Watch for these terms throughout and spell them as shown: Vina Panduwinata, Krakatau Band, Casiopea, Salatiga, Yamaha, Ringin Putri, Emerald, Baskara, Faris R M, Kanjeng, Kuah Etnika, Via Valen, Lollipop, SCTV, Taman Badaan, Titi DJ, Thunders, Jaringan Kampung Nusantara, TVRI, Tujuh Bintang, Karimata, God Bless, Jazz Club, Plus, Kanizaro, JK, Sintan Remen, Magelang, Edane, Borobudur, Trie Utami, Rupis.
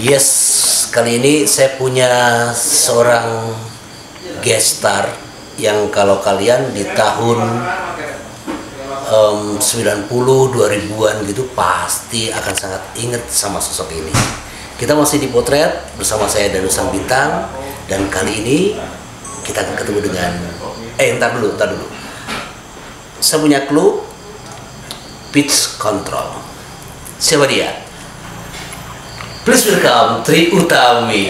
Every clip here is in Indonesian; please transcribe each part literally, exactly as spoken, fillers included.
Yes, kali ini saya punya seorang guest star yang kalau kalian di tahun um, sembilan puluh, dua ribuan gitu pasti akan sangat ingat sama sosok ini. Kita masih di potret bersama saya Danu Sang Bintang, dan kali ini kita akan ketemu dengan eh ntar dulu, ntar dulu. Saya punya clue pitch control. Siapa dia? Please welcome Trie Utami,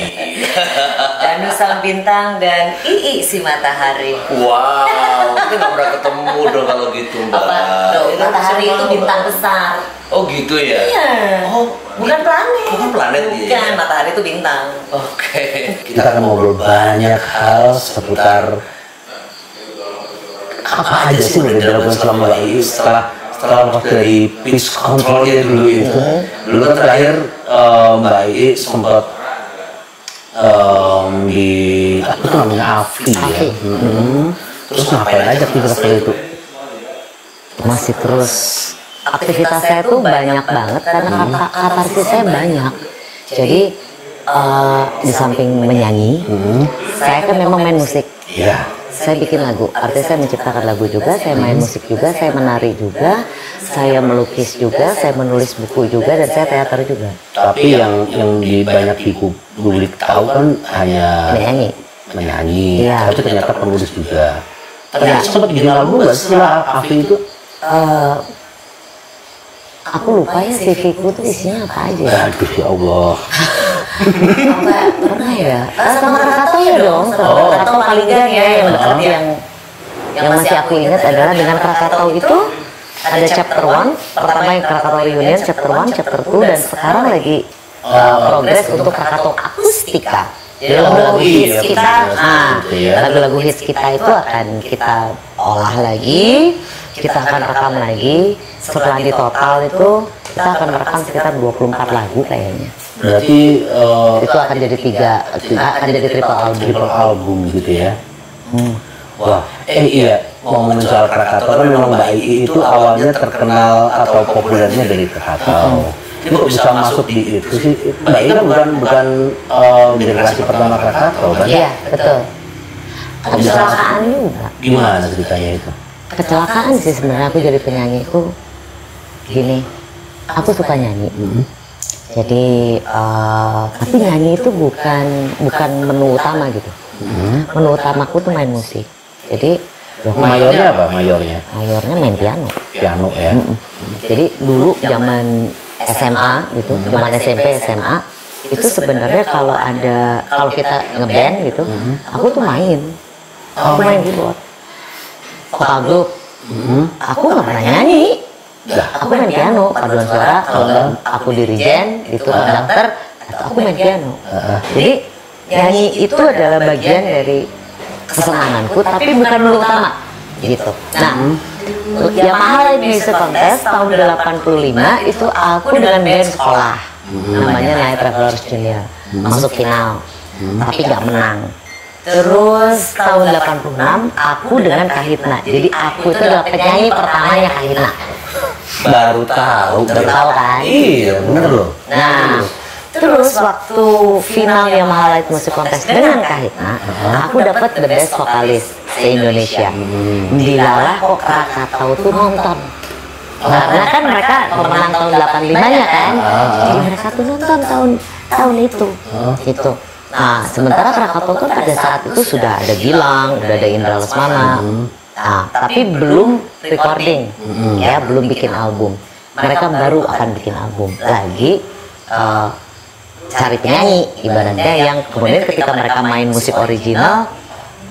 Danu Sang Bintang, dan Ii si Matahari. Wow, kita nggak pernah ketemu dong kalau gitu mbak. Apa? Matahari itu bintang besar. Oh gitu ya? Iya. Oh, bukan planet. Bukan planet dia. Bukan, matahari itu bintang. Oke. Kita akan ngobrol banyak hal seputar apa aja sih yang dilakukan selama ini setelah setelah dari pitch controlnya dulu itu. Dulu kan terakhir Mbak Ii sempat di apa tuh namanya A V I ya. Terus ngapain aja aktivitasnya itu? Masih terus. Aktivitas saya tuh banyak banget karena kata katarsis saya banyak. Jadi di samping menyanyi, saya kan memang main musik. Saya bikin lagu, artinya saya menciptakan lagu juga, saya main musik juga, saya menari juga, saya melukis juga, saya menulis buku juga, dan saya teater juga. Tapi yang yang di banyak publik tahu kan hanya menyanyi, menyanyi. Ya. Tapi ternyata penulis juga. Ternyata ya. Sempat bikin lagu nggak setelah A V I itu? Uh, aku lupa ya C V-ku tuh isinya apa aja. Aduh ya Allah. Enggak pernah ya? Sama Krakatau ya dong. Krakatau paling gak ya yang dekat, yang yang masih aku ingat adalah dengan Krakatau itu ada chapter one, pertama yang Krakatau Union, chapter one, chapter two, dan sekarang lagi progres untuk Krakatau Akustika. Lagu-lagu hits kita, lagu-lagu hits kita itu akan kita olah lagi, kita akan rekam lagi. Setelah di total itu kita akan rekam sekitar dua puluh empat lagu kayaknya. Berarti uh, itu akan jadi tiga, tiga akan jadi triple album, triple album gitu ya. Hmm. Wah, eh iya, ngomongin soal Krakatau kan memang Mbak Ii itu awalnya terkenal atau populernya dari Krakatau. Ini kok bisa masuk di itu sih? Mbak Ii kan bukan bukan uh, generasi pertama Krakatau kan? Iya betul. Kecelakaan juga. Gimana ceritanya itu? Kecelakaan sih sebenarnya. Aku jadi penyanyi aku gini, aku suka nyanyi. Mm-hmm. Jadi, uh, tapi nyanyi itu bukan bukan menu utama gitu. Hmm. Menu utamaku tuh main musik. Jadi, mayornya apa? Mayornya? Mayornya main piano. Piano ya. Mm-mm. Jadi dulu zaman S M A gitu, hmm. zaman S M P S M A itu sebenarnya kalau ada kalau kita ngeband gitu, hmm. aku tuh main. Aku main keyboard. Paglu, hmm. aku nggak pernah nyanyi. Nah, aku main piano, paduan suara, kalau uh, aku dirijen, itu konduktor, atau aku main piano. Uh, Jadi nyanyi itu adalah bagian dari kesenanganku, tapi bukan menu utama. Gitu. Nah, uh, Yamaha Live Music Contest tahun delapan puluh lima itu aku dengan band sekolah, uh, namanya Night Travelers Junior, uh, masuk final, uh, tapi nggak menang. Terus tahun delapan puluh enam aku dengan Kahitna. Jadi aku itu adalah penyanyi pertamanya Kahitna. Baru tahu, baru tahu kan? Iya, bener loh. Nah, terus waktu final Yamaha Live Music Contest dengan Kahitna, aku dapat the best vokalis se-Indonesia. Dilalah kok Krakatau tuh nonton. Karena kan mereka pemenang tahun delapan puluh limanya kan. Jadi mereka tuh nonton tahun tahun itu. Gitu. Nah, sementara Krakatau kan pada saat itu sudah ada Gilang, sudah ada Indra Lesmana. Mm. Nah, tapi belum recording, mm. ya, belum bikin album. Mereka baru akan bikin album lagi, uh, cari penyanyi ibaratnya yang kemudian ketika mereka main musik original,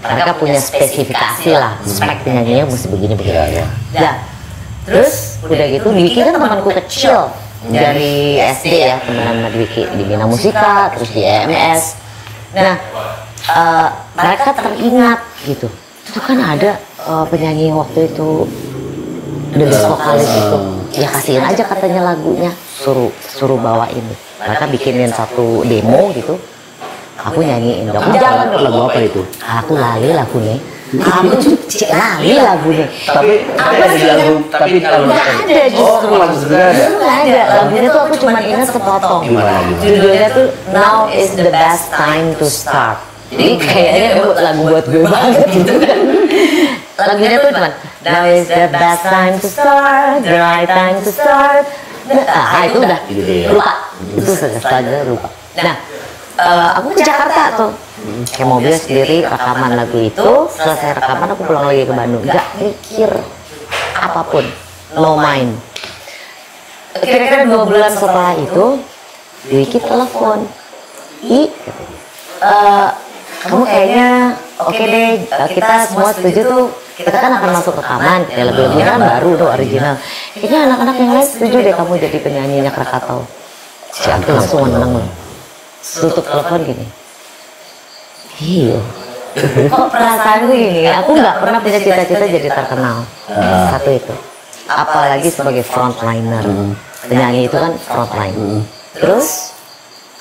mereka punya spesifikasi lah, spek penyanyinya mesti begini-begini. Ya, ya. Nah, terus udah gitu, Diki kan temanku kecil dari S D ya, teman-teman Diki di Bina Musika, terus di E M S. Nah, uh, mereka teringat gitu. Itu kan ada uh, penyanyi waktu itu, The Best Vokalis itu. Ya kasihin aja katanya lagunya, suruh suruh bawa ini. Mereka bikinin satu demo gitu, aku nyanyiin. Aku jalan lagu apa itu? Aku lali lagu nih. Kamu cek lali lagunya. Tapi apa sih lagu? Tapi kalau nggak ada justru. Oh, maksudnya nggak ada. Lagunya tuh aku cuma ingat sepotong. Judulnya tuh Now is the best time to start. Jadi kayaknya lagu buat gue banget gitu kan. Lagunya tuh cuma Now is the best time to start, the right time to start. Ah itu udah lupa. Itu sebenarnya lupa. Nah, aku ke Jakarta tuh. Kayak mobil sendiri rekaman lagu itu, selesai rekaman aku pulang lagi ke Bandung, gak mikir apapun, no mind. Kira-kira dua bulan setelah itu Diki telepon, I uh, kamu kayaknya oke okay deh, kita semua setuju tuh, kita kan akan masuk rekaman ya, lebih-lebih kan baru tuh original, kayaknya anak-anak yang lain setuju deh kamu jadi penyanyinya Krakatau. Si aku langsung menang loh, tutup telepon gini. Iya. Kok perasaan gue gini, aku nggak pernah punya cita-cita jadi terkenal. Uh. Satu itu. Apalagi sebagai frontliner. Mm. Penyanyi itu kan frontline. Mm. Terus,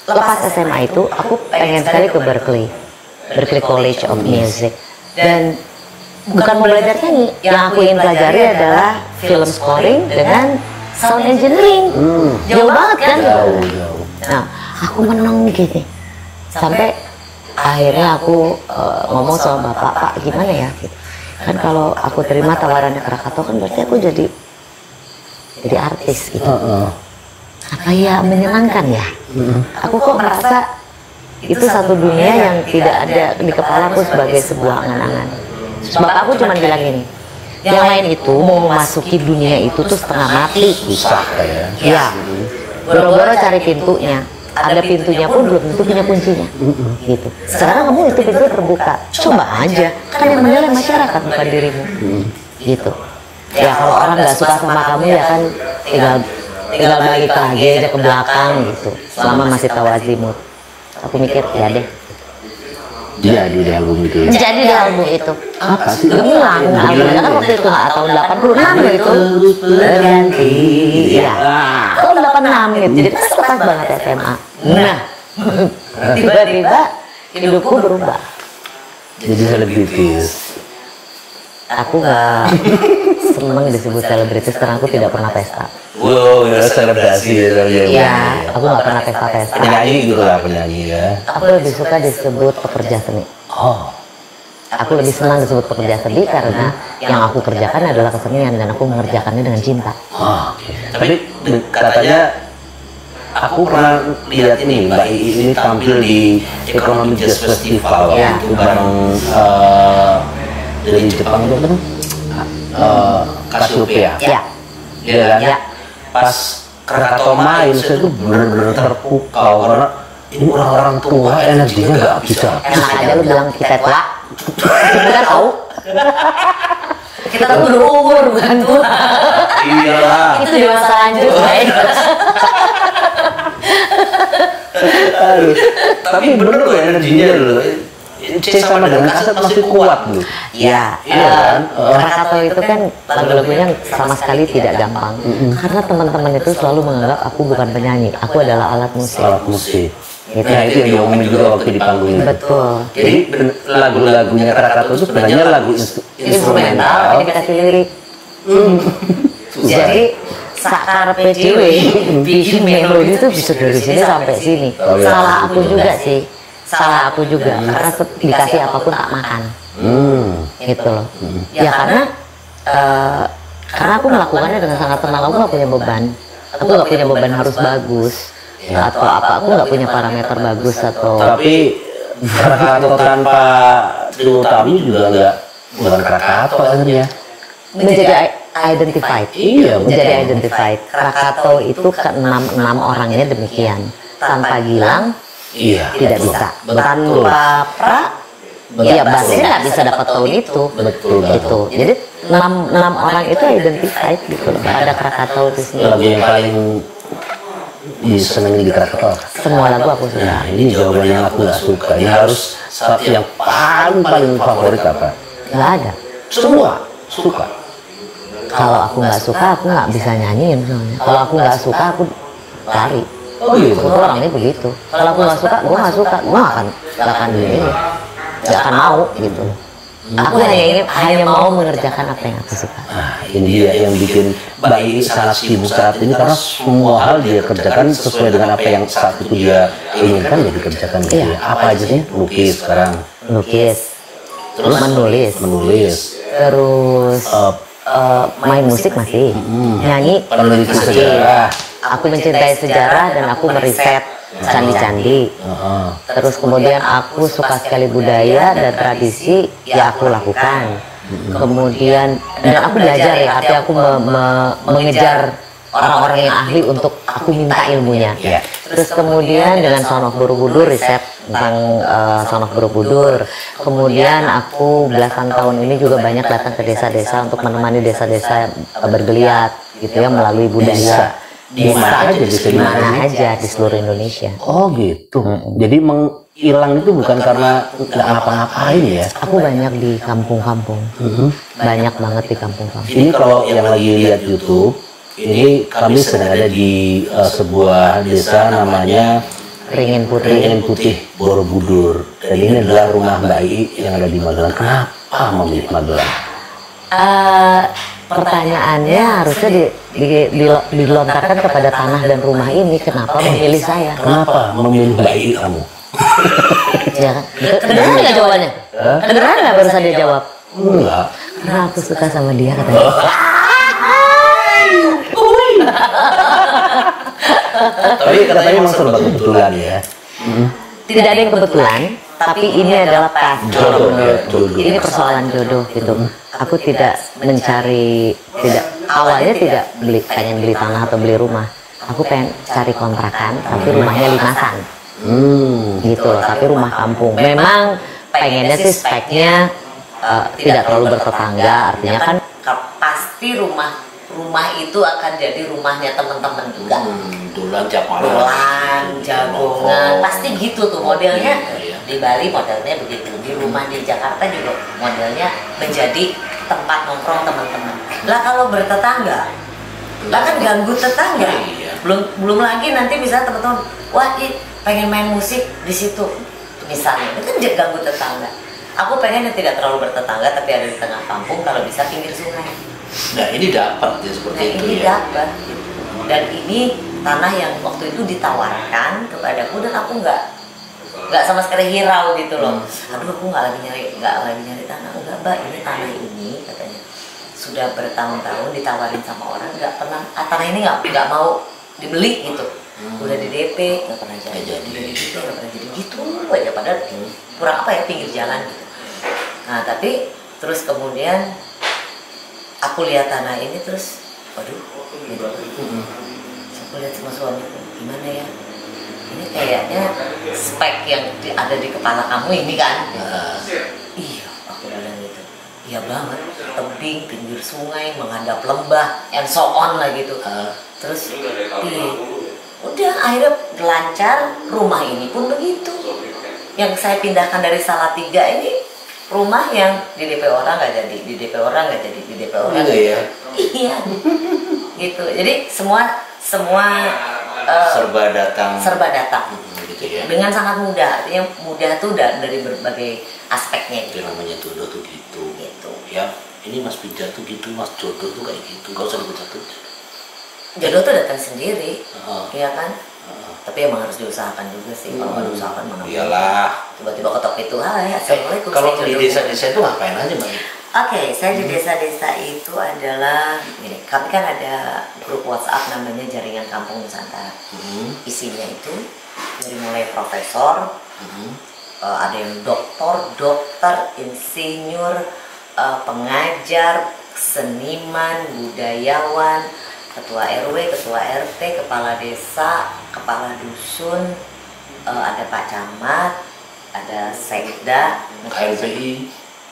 lepas S M A itu, aku pengen sekali ke Berklee. Berklee College of Music. Dan bukan mau belajar nyanyi. Yang aku ingin pelajari adalah film scoring dengan sound engineering. Mm. Jauh banget kan? Jauh, jauh. Nah, aku menang gini. Sampai akhirnya aku uh, ngomong sama bapak, Pak gimana ya gitu. Kan kalau aku terima tawarannya Krakatau kan berarti aku jadi jadi artis gitu. Uh, uh. Apa ya menyenangkan ya? Uh, uh. Aku kok merasa itu satu dunia yang tidak ada di kepala aku sebagai sebuah angan-angan. Sebab aku cuma bilang gini, yang lain itu mau memasuki dunia itu tuh setengah mati. Susah ya. Ya, boro-boro cari pintunya. Ada pintunya pun belum tentu punya kuncinya, gitu. Sekarang kamu itu pintu terbuka, coba aja. Kan yang menilai masyarakat bukan dirimu, gitu. Ya kalau orang nggak suka sama kamu ya kan tinggal tinggal balik lagi aja ke belakang gitu. Selama masih tawazimut, aku mikir ya deh. Jadi di album itu. Jadi di album itu. Apa sih? Gemilang. Albumnya kan waktu itu nggak tahun delapan puluh enam gitu. Berganti. Ya. Tahun delapan puluh enam gitu. Jadi kan sekelas banget S M A. Nah, tiba-tiba hidupku berubah. Jadi selebritis. Aku nggak seneng disebut selebritis karena aku tidak pernah pesta. Wow, ya selebrasi ya. Iya, aku nggak pernah pesta-pesta. Penyanyi gitu lah, penyanyi ya. Aku lebih suka disebut pekerja seni. Oh. Aku lebih senang disebut pekerja seni karena yang aku kerjakan adalah kesenian dan aku mengerjakannya dengan cinta. Oh. Tapi katanya aku pernah lihat ini Mbak I ini tampil di Economic Jazz Festival itu bareng. Dari Jepang itu kan uh, Casiopea ya. Iya kan? Ya. Pas Krakatau main saya itu bener-bener terpukau karena ini orang-orang tua energinya gak bisa. Enak aja lu bilang kita tua. Kita tahu. Kita tuh udah umur bukan tua. Iyalah. Itu dewasa lanjut. Tapi bener loh energinya loh. C sama dengan aset masih kuat loh. Ya, iya kan? Krakatau itu kan lagu-lagunya sama sekali tidak gampang. Karena teman-teman itu selalu menganggap aku bukan penyanyi, aku adalah alat musik. Alat musik. Nah itu yang diomongin juga waktu di panggung itu. Betul. Jadi lagu-lagunya Krakatau itu sebenarnya lagu instrumental tapi dikasih lirik. Jadi Sakar P D W bikin melodi itu bisa dari sini sampai sini. Salah aku juga sih. Salah aku juga, hmm. karena dikasih apapun tak makan, hmm. gitu loh. Hmm. Ya karena, uh, karena aku melakukannya dengan sangat tenang, aku gak punya beban. Aku gak punya beban harus bagus, ya. Atau apa, aku gak punya parameter bagus atau... Tapi, Krakatau tanpa Trie Utami juga gak, bukan Krakatau akhirnya. Menjadi identified, iya, menjadi identified. Krakatau itu keenam enam orangnya demikian, tanpa Gilang. Iya, tidak bisa. Tanpa pra, ya basnya nggak bisa dapat tahun itu. Betul. Gitu. Jadi enam enam orang itu identified gitu loh. Ada Krakatau itu sendiri. Lagu yang paling disenangi di Krakatau. Semua lagu aku suka. Nah, ini jawaban yang aku nggak suka. Ini harus satu yang paling paling favorit apa? Nggak ada. Semua suka. Kalau aku nggak suka, aku nggak bisa nyanyiin soalnya. Kalau aku nggak suka, aku lari. Oh iya, orangnya begitu. Kalau aku nggak suka, gue nggak suka, gue nggak akan, nggak akan ini, nggak akan mau gitu. Aku hanya ingin hanya mau mengerjakan apa yang aku suka. Nah, ini dia yang bikin Mbak ini sangat sibuk saat ini karena semua hal dia kerjakan sesuai dengan apa yang saat itu dia inginkan, dia dikerjakan. Gitu ya. Apa aja sih? Lukis sekarang. Lukis. Terus menulis. Menulis. Terus uh, uh, main musik masih. Hmm. Nyanyi. Peneliti sejarah. Aku mencintai sejarah dan aku meriset candi-candi. Uh-huh. Terus kemudian aku suka sekali budaya dan tradisi, ya aku lakukan. Uh-huh. Kemudian dan aku belajar, ya artinya aku me me mengejar orang-orang yang ahli untuk aku minta ilmunya. Yeah. Terus kemudian dengan Sound of Borobudur, riset tentang uh, Sound of Borobudur. Kemudian aku belasan tahun ini juga banyak datang ke desa-desa untuk menemani desa-desa bergeliat gitu ya, melalui budaya. Di mana aja, di mana aja, di seluruh Indonesia. Oh gitu. Hmm. Jadi menghilang itu bukan karena nggak ngapa-ngapain ya? Aku banyak di kampung-kampung. Hmm. Banyak banget di kampung-kampung. Ini kalau yang lagi lihat YouTube, ini kami sedang ada di uh, sebuah desa namanya Ringin Putri. Ringin Putih, Borobudur. Dan ini adalah rumah Mbak I yang ada di Magelang. Kenapa memilih Magelang? Uh, Pertanyaannya harusnya di, di, di, dilontarkan kepada tanah dan rumah ini. Kenapa memilih saya? Kenapa memilih bayi kamu? Ya, kedengeran nggak jawabannya? Huh? Kedengeran nggak barusan dia jawab? Enggak. Karena aku suka sama dia katanya. Tapi katanya emang serba kebetulan ya? Tidak ada yang kebetulan. Tapi ini adalah pas jodoh, jodoh. Ini persoalan jodoh gitu. Aku tidak mencari, tidak awalnya tidak beli, pengen beli tanah atau beli rumah. Aku pengen cari kontrakan, tapi rumahnya limasan. Hmm. Gitu loh, tapi rumah kampung. Memang pengennya sih speknya uh, tidak terlalu bertetangga, artinya kan pasti rumah rumah itu akan jadi rumahnya teman-teman juga. Hmm, dulan, jagoan, jagongan, pasti gitu tuh modelnya. Iya, iya. Di Bali modelnya begitu, di rumah di Jakarta juga modelnya menjadi tempat nongkrong teman-teman. Lah kalau bertetangga, lah kan ganggu tetangga. Iya. Belum belum lagi nanti bisa teman-teman, wah I, pengen main musik di situ misalnya, itu kan ganggu tetangga. Aku pengen yang tidak terlalu bertetangga tapi ada di tengah kampung, kalau bisa pinggir sungai. Nah ini dapat ya seperti nah, itu ini ya. Dapat gitu. Dan ini tanah yang waktu itu ditawarkan kepadaku dan aku nggak nggak sama sekali hirau gitu loh. Aduh aku nggak lagi nyari nggak lagi nyari tanah, enggak Mbak ini tanah ini katanya sudah bertahun-tahun ditawarin sama orang nggak pernah, ah, tanah ini nggak nggak mau dibeli gitu. Hmm. Udah di D P nggak pernah jadi, jadi gitu nggak pernah jadi gitu aja padahal kurang apa ya pinggir jalan gitu. Nah tapi terus kemudian aku lihat tanah ini terus, waduh, gitu. Aku lihat sama suamiku, gimana ya? Ini kayaknya spek yang di, ada di kepala kamu ini kan? Uh, iya, aku bilang gitu. Iya banget, tebing, pinggir sungai, menghadap lembah, and so on lah gitu. Uh, terus, iya, udah akhirnya lancar, rumah ini pun begitu. Yang saya pindahkan dari Salatiga ini, rumah yang di D P orang nggak jadi, di D P orang nggak jadi, di D P orang nggak jadi. Iya, gitu. Jadi semua semua uh, serba datang, serba datang. Hmm, gitu ya. Dengan sangat mudah, artinya mudah tuh dari berbagai aspeknya. Itu namanya jodoh tuh gitu. Gitu. Ya, ini Mas Pijat tuh gitu, Mas jodoh tuh kayak gitu. Gak usah dipijat. Jodoh tuh datang sendiri, uh-huh. Ya kan? Tapi emang harus diusahakan juga sih. Kalau nggak diusahakan mana? Iyalah. Tiba-tiba ketok itu, ah ya. Kalau di desa-desa itu ngapain aja Mbak? Oke, saya di desa-desa itu adalah, gini, kami kan ada grup WhatsApp namanya Jaringan Kampung Nusantara. Isinya itu dari mulai profesor, ada yang doktor, dokter, insinyur, pengajar, seniman, budayawan, ketua R W, ketua R T, kepala desa, kepala dusun, uh, ada Pak Camat, ada Sekda, K L P I,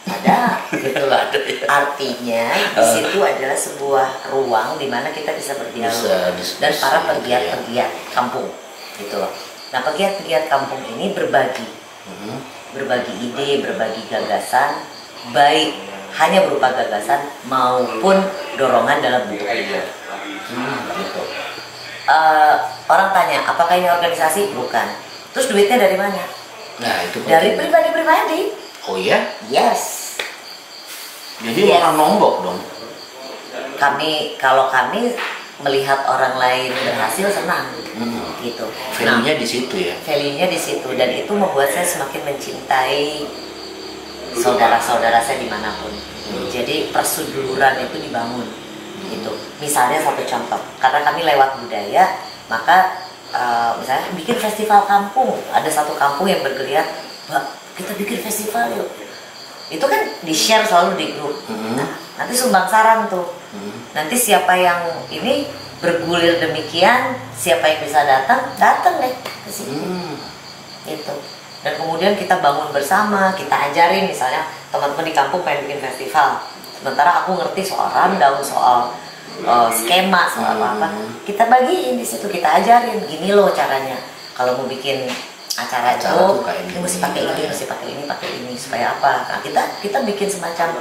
ada, gitu loh. Artinya di situ adalah sebuah ruang di mana kita bisa berdialog bisa, diskusi, dan para pegiat-pegiat kampung, gitu loh. Nah pegiat-pegiat kampung ini berbagi, mm-hmm. berbagi ide, berbagi gagasan, baik hanya berupa gagasan maupun dorongan dalam bentuk ide. Hmm, gitu. Uh, orang tanya, apakah ini organisasi? Bukan. Terus duitnya dari mana? Nah, itu dari pribadi-pribadi. Oh ya? Yes. Jadi yes. Orang nombok dong. Kami, kalau kami melihat orang lain berhasil senang, hmm. gitu. Value-nya di situ ya. Value-nya di situ, dan itu membuat saya semakin mencintai saudara-saudara saya dimanapun. Hmm. Jadi persaudaraan itu dibangun, hmm. gitu. Misalnya satu contoh, karena kami lewat budaya, maka uh, misalnya bikin festival kampung, ada satu kampung yang bergeliat, Mbak, kita bikin festival yuk. Itu kan di-share selalu di grup. Hmm. Nah, nanti sumbang saran tuh. Hmm. Nanti siapa yang ini bergulir demikian, siapa yang bisa datang, datang deh ke sini. Hmm. Gitu. Dan kemudian kita bangun bersama, kita ajarin misalnya teman-teman di kampung pengen bikin festival. Sementara aku ngerti soal rundown, soal uh, skema, soal apa-apa. Hmm. Kita bagiin di situ, kita ajarin gini loh caranya. Kalau mau bikin acara itu ini mesti pakai ini, mesti pakai ini, pakai ini supaya apa? Nah, kita kita bikin semacam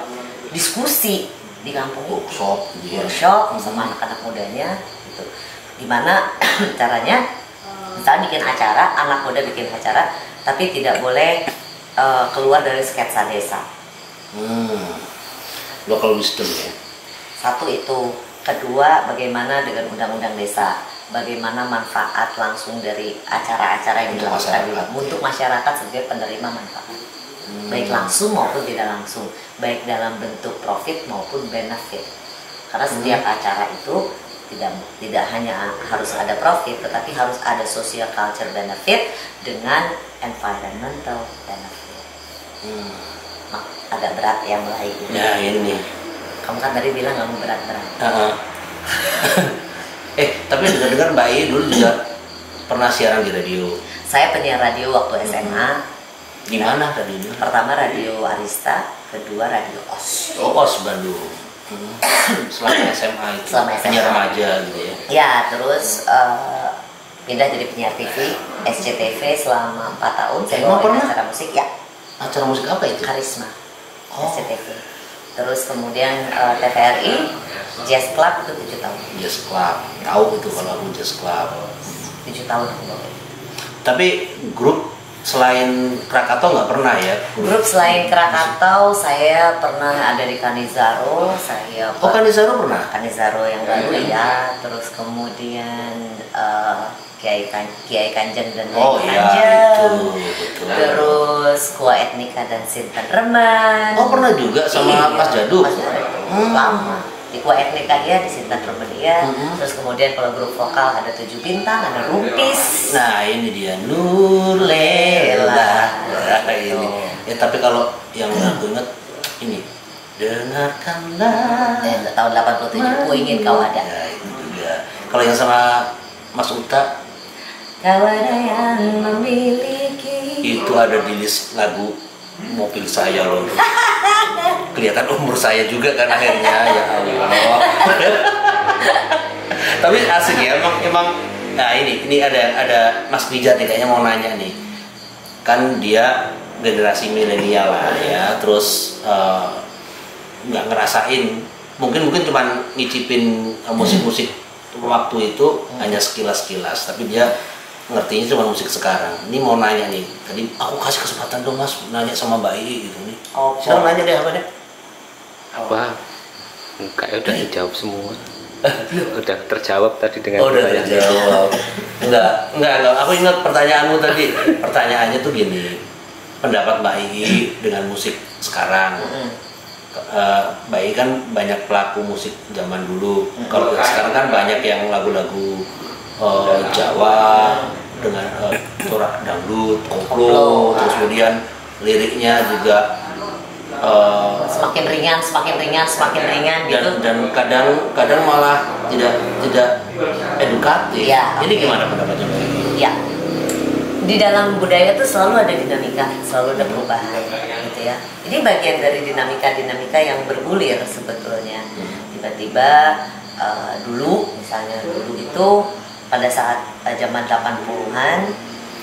diskusi di kampung, workshop, workshop yeah. sama anak-anak mudanya, gitu. Dimana caranya? Misalnya bikin acara, anak muda bikin acara, tapi tidak boleh uh, keluar dari sketsa desa. Hmm, local wisdom ya. Satu itu, kedua bagaimana dengan undang-undang desa. Bagaimana manfaat langsung dari acara-acara yang dilakukan untuk masyarakat sebagai penerima manfaat, hmm. baik langsung maupun tidak langsung, baik dalam bentuk profit maupun benefit. Karena setiap hmm. acara itu tidak tidak hanya harus ada profit, tetapi harus ada social culture benefit dengan environmental benefit. Hmm. Nah, ada berat yang lain. Nah ini. Kamu kan tadi bilang kamu berat-berat. Uh-huh. Eh, tapi dengar-dengar Mbak I dulu juga pernah siaran di radio. Saya penyiar radio waktu S M A. Di mana radionya? Pertama radio Arista, kedua radio Os. Oh, Os Bandung. Hmm. Selama S M A itu. Selama S M A. Penyiar remaja gitu ya. Ya, terus uh, pindah jadi penyiar T V, S C T V selama empat tahun. Saya bawain acara musik ya. Acara musik apa itu? Karisma. Oh. S C T V. Terus kemudian uh, T V R I, Jazz Club itu tujuh tahun. Jazz Club, tahu itu kalau aku Jazz Club. Tujuh tahun aku bawain. Tapi grup selain Krakatau nggak pernah ya? Grup, grup selain Krakatau saya pernah ada di Kanizaro, saya. Oh Kanizaro pernah? Kanizaro yang baru hmm. ya. Terus kemudian uh, Kiai kan, Kiai Kanjeng dan oh, Kiai Kanjeng. Ya, terus Kuah Etnika dan Sintan Remen. Oh pernah juga sama Mas iya, Jaduk. Mas hmm. lama. Di Kuah Etnika dia, di Sintan Remen dia. Hmm. Terus kemudian kalau grup vokal ada Tujuh Bintang, ada Rupis. Nah ini dia Nurlela. Nah, ini. Ya tapi kalau yang aku inget ini dengarkanlah. Eh, tahun delapan puluh tujuh Ku Ingin Kau Ada. Ya, itu juga. Kalau yang sama Mas Uta. Kau ada yang memiliki. Itu ada di list lagu mobil saya loh. Kelihatan umur saya juga kan akhirnya ya Allah. Tapi asik ya emang emang. Nah ini ini ada ada Mas Bijat nih, kayaknya mau nanya nih. Kan dia generasi milenial lah ya. Terus nggak uh, ngerasain. Mungkin mungkin cuman ngicipin musik-musik waktu itu hmm. hanya sekilas-sekilas. Tapi dia ngertinya cuma musik sekarang. Ini mau nanya nih, tadi aku kasih kesempatan dong Mas nanya sama Mbak I gitu nih. Oh, saya nanya deh apa deh? Apa? Enggak, ya udah dijawab semua. Udah terjawab tadi dengan oh, pertanyaan. Udah terjawab. Enggak, enggak, enggak. Aku ingat pertanyaanmu tadi. Pertanyaannya tuh gini, pendapat Mbak I dengan musik sekarang. Hmm. Uh, Mbak I kan banyak pelaku musik zaman dulu. Hmm. Kalau sekarang kan banyak yang lagu-lagu uh, Jawa dengan uh, corak dangdut, koplo, terus kemudian liriknya juga uh, semakin ringan, semakin ringan, semakin ringan dan, gitu. Dan kadang-kadang malah tidak tidak edukatif. Ya, ini okay. Gimana pendapatnya Mbak I? Ya, di dalam budaya itu selalu ada dinamika, selalu ada perubahan. Ya. Ini bagian dari dinamika-dinamika yang bergulir sebetulnya. Tiba-tiba uh, dulu, misalnya dulu itu pada saat uh, zaman delapan puluhan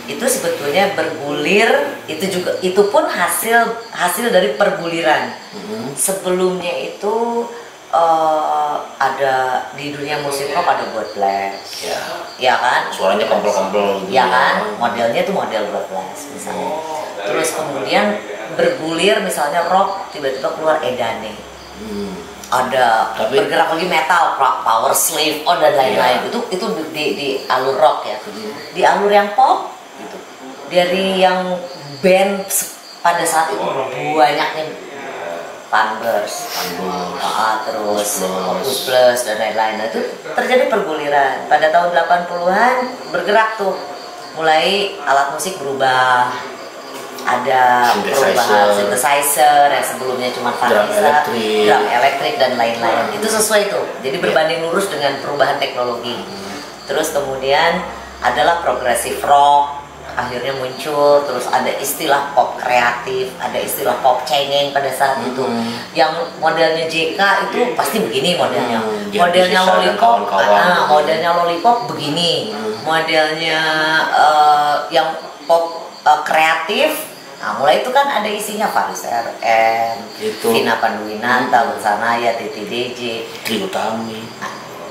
itu sebetulnya bergulir, itu juga itu pun hasil hasil dari perguliran. Mm-hmm. Sebelumnya itu uh, ada di dunia musik rock ada God Bless. Ya, ya kan? Suaranya kempel-kempel. Ya kan? Modelnya itu model God Bless misalnya. Terus kemudian bergulir misalnya rock tiba-tiba keluar Edane, Hmm. Ada tapi, bergerak lagi metal, rock, power slave, oh dan lain-lain. Iya. Itu itu di, di alur rock ya, di alur yang pop gitu. Dari yang band pada saat itu banyaknya Thunders, terus Plus dan lain-lain. Nah, itu terjadi perguliran. Pada tahun delapan puluhan bergerak tuh, mulai alat musik berubah. Ada perubahan synthesizer yang sebelumnya cuma vanilla, drum elektrik dan lain-lain. Itu sesuai tuh. Jadi berbanding lurus dengan perubahan teknologi. Terus kemudian adalah progressive rock akhirnya muncul. Terus ada istilah pop kreatif, ada istilah pop cengeng pada saat itu. Yang modelnya J K itu pasti begini modelnya. Modelnya Lollipop, ah, modelnya Lollipop begini. Modelnya uh, yang pop uh, kreatif. Nah, mulai itu kan ada isinya Faris R M, Vina Panduwinata, Bensanaya, Titi D J, Trie Utami,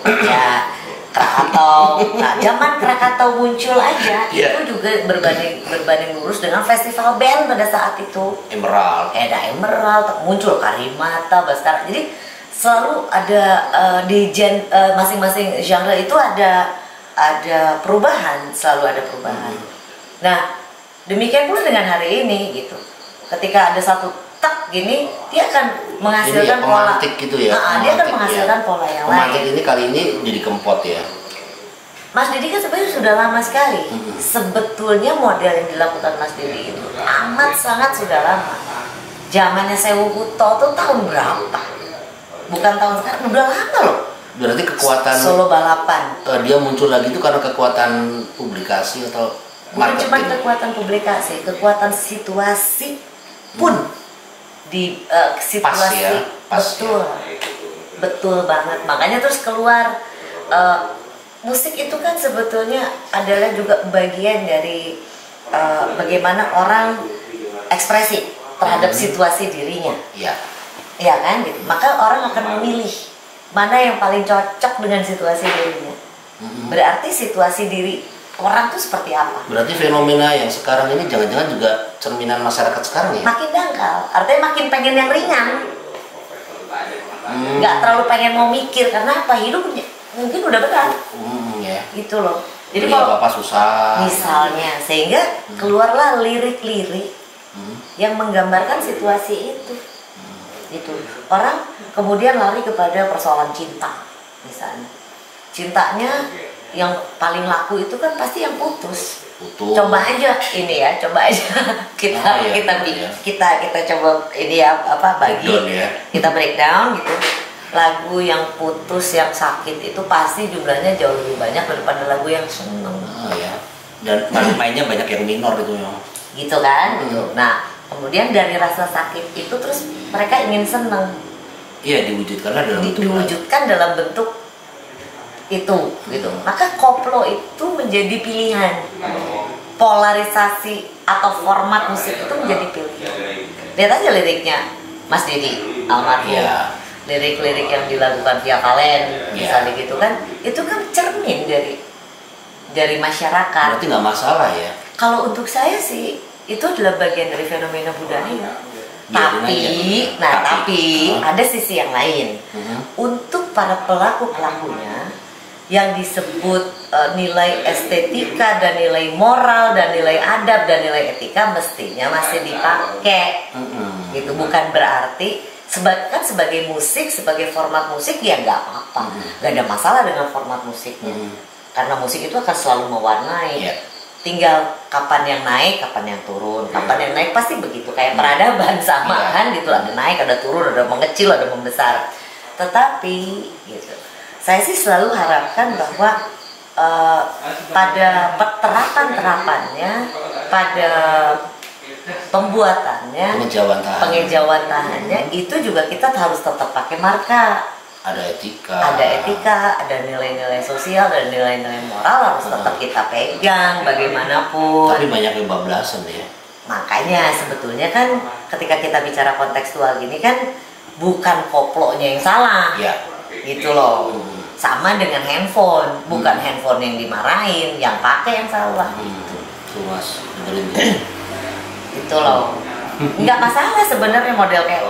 ya Krakatau. Nah, zaman Krakatau muncul aja, yeah. Itu juga berbanding berbanding lurus dengan festival band pada saat itu. Emerald, eh, ada Emerald, muncul Karimata, Baskara. Jadi selalu ada uh, di gen uh, masing-masing genre itu ada ada perubahan, selalu ada perubahan. Mm. Nah. Demikian pula dengan hari ini gitu. Ketika ada satu tak gini, dia akan menghasilkan ya, pola gitu ya. Nah, dia akan menghasilkan ya. Pola yang pemantik lain. Ini kali ini jadi kempot ya. Mas Didi kan sebenarnya sudah lama sekali. Hmm. Sebetulnya model yang dilakukan Mas Didi itu amat sangat sudah lama. Zamannya Sewu Kuto tuh tahun berapa? Bukan tahun sekarang, udah lama loh. Berarti kekuatan Solo Balapan. Uh, dia muncul lagi itu karena kekuatan publikasi atau bukan cuma kekuatan publikasi, kekuatan situasi pun di uh, situasi pas ya, pas betul, ya. Betul banget. Makanya terus keluar uh, musik itu kan sebetulnya adalah juga bagian dari uh, bagaimana orang ekspresi terhadap hmm. situasi dirinya. Iya. Iya kan? Gitu. Maka orang akan memilih mana yang paling cocok dengan situasi dirinya. Hmm. Berarti situasi diri. Orang tuh seperti apa? Berarti fenomena yang sekarang ini jangan-jangan juga cerminan masyarakat sekarang ya? Makin dangkal, artinya makin pengen yang ringan. hmm. Gak terlalu pengen mau mikir, karena apa? Hidupnya mungkin udah berat. hmm, yeah. Gitu loh. Jadi kalau apa susah misalnya, sehingga hmm. keluarlah lirik-lirik hmm. yang menggambarkan situasi itu. hmm. Gitu. Orang kemudian lari kepada persoalan cinta misalnya. Cintanya yang paling laku itu kan pasti yang putus. Putus. Coba aja ini ya, coba aja kita ah, iya, kita iya. kita kita coba ini ya apa bagi breakdown, ya. Kita breakdown gitu. Lagu yang putus yang sakit itu pasti jumlahnya jauh lebih banyak daripada lagu yang seneng. Ah, ya. Dan main-mainnya banyak yang minor gitu ya. Gitu kan? Hmm. Gitu. Nah, kemudian dari rasa sakit itu terus mereka ingin seneng. Iya, diwujudkan dalam bentuk diwujudkan itu. dalam bentuk itu gitu. Maka koplo itu menjadi pilihan, polarisasi atau format musik itu menjadi pilihan. Lihat aja liriknya Mas Didi almarhum, ya. Lirik-lirik yang dilakukan via Valen misalnya ya. Gitu kan, itu kan cermin dari dari masyarakat. Berarti nggak masalah ya? Kalau untuk saya sih itu adalah bagian dari fenomena budaya. Tapi, ya, nah tapi, tapi ada sisi yang lain. Uh-huh. Untuk para pelaku pelakunya yang disebut uh, nilai estetika dan nilai moral dan nilai adab dan nilai etika mestinya masih dipakai. Mm-hmm. Itu bukan berarti sebab kan sebagai musik, sebagai format musik ya nggak apa-apa, mm-hmm. nggak ada masalah dengan format musiknya, mm-hmm. karena musik itu akan selalu mewarnai. Yeah. Tinggal kapan yang naik, kapan yang turun, kapan yeah. yang naik pasti begitu kayak yeah. peradaban sama kan, yeah. gitu ada naik, ada turun, ada mengecil, ada membesar. Tetapi gitu. Saya sih selalu harapkan bahwa uh, pada terapan-terapannya, pada pembuatannya, pengejauhan tahannya, itu juga kita harus tetap pakai marka. Ada etika, ada etika, ada nilai-nilai sosial dan nilai-nilai moral harus tetap kita pegang bagaimanapun. Tapi banyak yang bablasan ya. Makanya sebetulnya kan ketika kita bicara kontekstual gini kan bukan koplonya yang salah. Ya. Gitu loh, hmm. sama dengan handphone, bukan hmm. handphone yang dimarahin, yang pakai yang salah. Gitu. Luas, benerin. Gitu loh, nggak masalah sebenarnya model kayak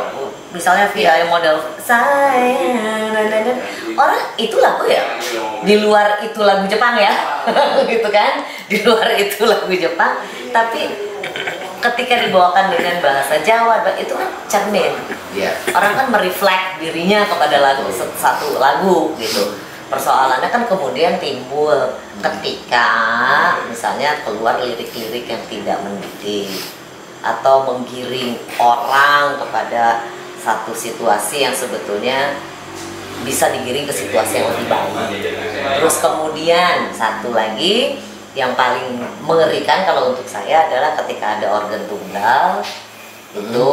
misalnya via model sayang, orang itu lagu ya di luar itu lagu Jepang ya gitu kan, di luar itu lagu Jepang, tapi ketika dibawakan dengan bahasa Jawa itu kan cermin, orang kan mereflek dirinya kepada lagu satu lagu gitu. Persoalannya kan kemudian timbul ketika misalnya keluar lirik-lirik yang tidak mendidik atau menggiring orang kepada satu situasi yang sebetulnya bisa digiring ke situasi yang lebih baik. Terus kemudian satu lagi yang paling mengerikan kalau untuk saya adalah ketika ada organ tunggal, itu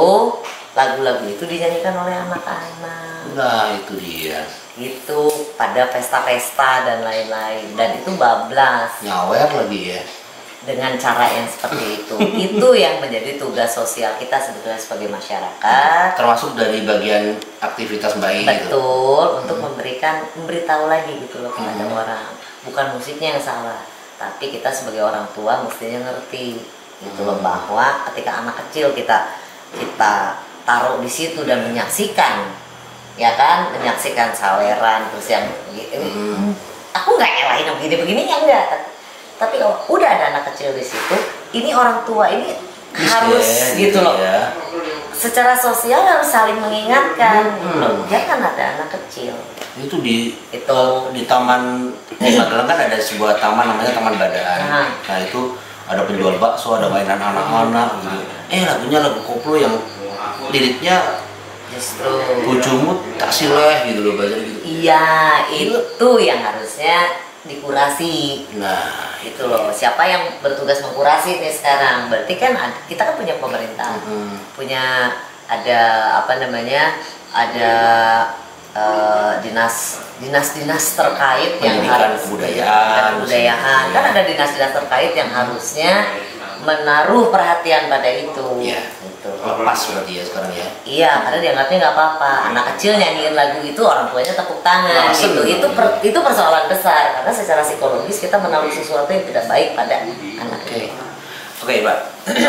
lagu-lagu itu dinyanyikan oleh anak-anak. Nah itu dia. Itu pada pesta-pesta dan lain-lain, dan itu bablas. Nyawer lagi ya. Dengan cara yang seperti itu, itu yang menjadi tugas sosial kita sebetulnya sebagai masyarakat. Termasuk dari bagian aktivitas baik. Betul, gitu. Untuk hmm. memberikan, memberitahu lagi gitu loh kepada hmm. orang. Bukan musiknya yang salah, tapi kita sebagai orang tua mestinya ngerti gitu hmm. loh, bahwa ketika anak kecil kita kita taruh di situ dan menyaksikan, ya kan, menyaksikan saweran terus yang hmm. aku nggak nyalahin yang begini-begini ya enggak. Tapi kalau udah ada anak kecil di situ, ini orang tua ini harus gitu loh. Ya. Secara sosial harus saling mengingatkan. Hmm. Jangan ada anak kecil. Itu di itu di taman di Magelang kan ada sebuah taman namanya Taman Badaan. Nah, nah itu ada penjual bakso, ada mainan anak-anak gitu. Eh lagunya lagu koplo yang liriknya justru ujungmu tak silah gitu loh bahasa gitu. Iya, itu yang harusnya dikurasi. Nah itu loh, siapa yang bertugas mengkurasi nih sekarang? Berarti kan ada, kita kan punya pemerintah, mm-hmm. punya ada apa namanya, ada uh, dinas dinas dinas terkait yang harus kebudayaan, kebudayaan kan ada dinas dinas terkait yang harusnya menaruh perhatian pada itu. Yeah. Lepas berarti ya sekarang ya. Iya, karena dianggapnya nggak apa-apa. Anak kecil nyanyiin lagu itu, orang tuanya tepuk tangan. Itu itu per, itu persoalan besar karena secara psikologis kita menaruh sesuatu yang tidak baik pada anak. Oke, oke, Mbak.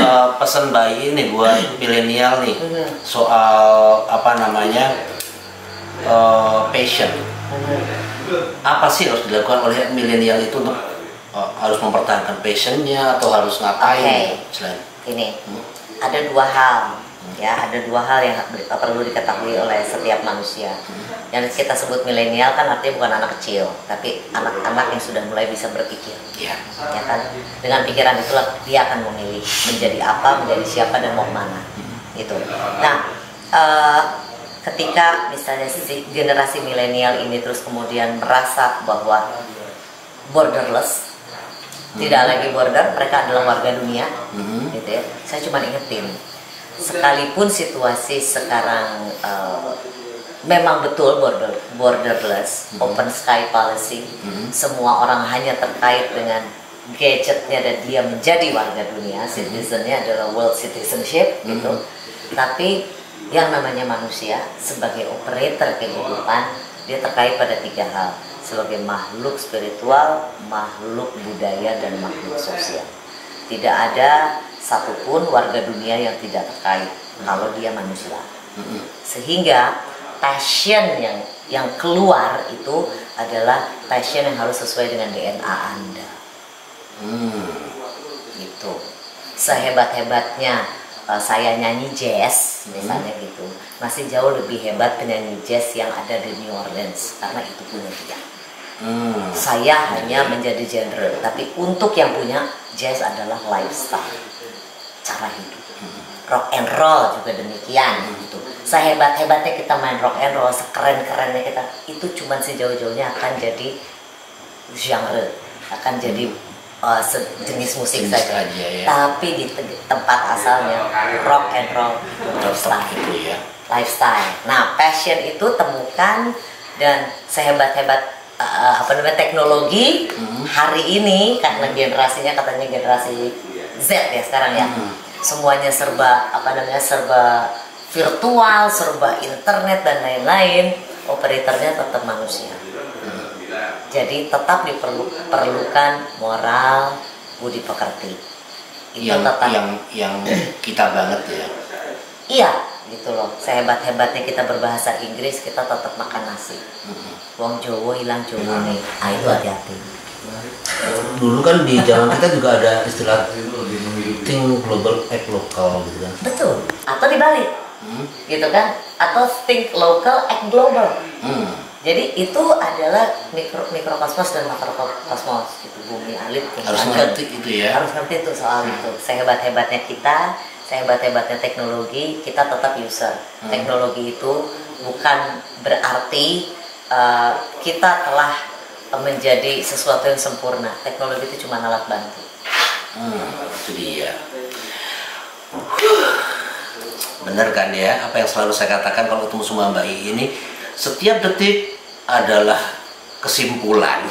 uh, pesan bayi nih buat milenial nih soal apa namanya uh, passion. Apa sih harus dilakukan oleh milenial itu untuk uh, harus mempertahankan passionnya atau harus ngapain? Okay. Selain ini. Hmm? Ada dua hal, ya ada dua hal yang perlu diketahui oleh setiap manusia. Yang kita sebut milenial kan artinya bukan anak kecil, tapi anak-anak yang sudah mulai bisa berpikir. Ya, ya kan? Dengan pikiran itulah dia akan memilih menjadi apa, menjadi siapa, dan mau kemana. Gitu. Nah, eh, ketika misalnya si generasi milenial ini terus kemudian merasa bahwa borderless, tidak lagi border, mereka adalah warga dunia, mm-hmm. gitu ya. Saya cuma ingetin, sekalipun situasi sekarang uh, memang betul border, borderless, mm-hmm. open sky policy, mm-hmm. semua orang hanya terkait dengan gadgetnya dan dia menjadi warga dunia, citizennya adalah world citizenship, mm-hmm. gitu. Tapi yang namanya manusia sebagai operator kehidupan, dia terkait pada tiga hal. Sebagai makhluk spiritual, makhluk budaya, dan makhluk sosial. Tidak ada satupun warga dunia yang tidak terkait kalau dia manusia. Sehingga passion yang yang keluar itu adalah passion yang harus sesuai dengan D N A Anda. Hmm. Gitu. Sehebat-hebatnya uh, saya nyanyi jazz, misalnya hmm. gitu, masih jauh lebih hebat penyanyi jazz yang ada di New Orleans, karena itu punya dia. Hmm. Saya hanya menjadi genre, tapi untuk yang punya jazz adalah lifestyle, cara hidup. Hmm. Rock and roll juga demikian, hmm. gitu. Sehebat-hebatnya kita main rock and roll, sekeren-kerennya kita, itu cuman sejauh-jauhnya akan jadi genre, akan jadi uh, jenis musik saja. Ya. Tapi di tempat asalnya rock and roll lifestyle. Ya. Lifestyle. Nah, passion itu temukan, dan sehebat-hebat Uh, apa namanya teknologi hmm. hari ini, karena generasinya katanya generasi Z ya sekarang ya, hmm. semuanya serba apa namanya serba virtual, serba internet dan lain-lain, operatornya tetap manusia. Hmm. Jadi tetap diperlukan moral, budi pekerti. Itu yang tetap yang yang kita banget ya. Iya. gitu loh. Sehebat-hebatnya kita berbahasa Inggris, kita tetap makan nasi. Wong Jowo hilang Jowo nih, nah itu hati-hati. Dulu kan di zaman kita juga ada istilah think global, act local gitu kan. Betul, atau dibalik hmm. gitu kan, atau think local, act global. Hmm. Jadi itu adalah mikro mikrokosmos dan makrokosmos, itu bumi alit. Harus ngerti itu ya. Harus ngerti itu soal hmm. itu. Sehebat-hebatnya kita, sehebat-hebatnya teknologi, kita tetap user. Hmm. Teknologi itu bukan berarti uh, kita telah menjadi sesuatu yang sempurna. Teknologi itu cuma alat bantu. Hmm, itu dia. Bener kan ya? Apa yang selalu saya katakan kalau ketemu sama Mbak I ini, setiap detik adalah kesimpulan.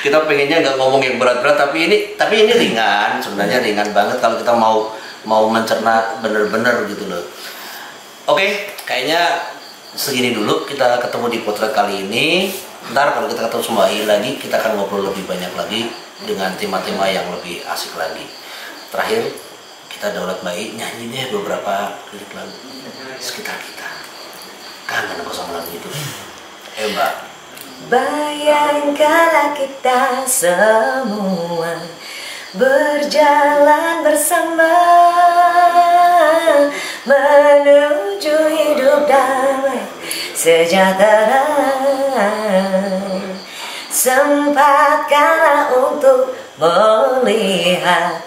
Kita pengennya nggak ngomong yang berat-berat, tapi ini tapi ini ringan, sebenarnya ringan banget kalau kita mau mau mencerna bener-bener gitu loh. Oke, kayaknya segini dulu kita ketemu di potret kali ini. Ntar kalau kita ketemu semua lagi, kita akan ngobrol lebih banyak lagi dengan tema-tema yang lebih asik lagi. Terakhir kita daulat baik nyanyi deh beberapa lirik lagu sekitar kita. Kangen aku sama lagu itu. Eh Mbak, bayangkanlah kita semua berjalan bersama menuju hidup damai sejahtera. Sempatkanlah untuk melihat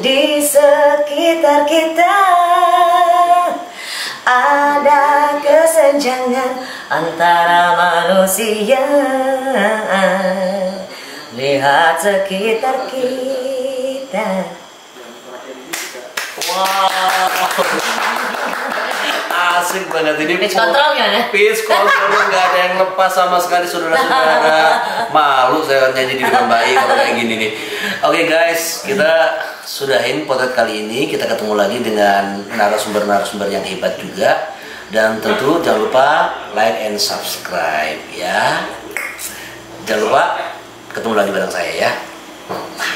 di sekitar kita ada kesenjangan antara manusia. Lihat sekitar kita. Wow, asik banget ini. Pitch control nggak ya? Pitch control nggak ada yang lepas sama sekali, saudara-saudara. Malu saya nyanyi di depan bayi kalau kayak gini nih. Oke okay, guys, kita sudahin potret kali ini. Kita ketemu lagi dengan narasumber-narasumber yang hebat juga. Dan tentu jangan lupa like and subscribe ya. Jangan lupa ketemu lagi bareng saya ya.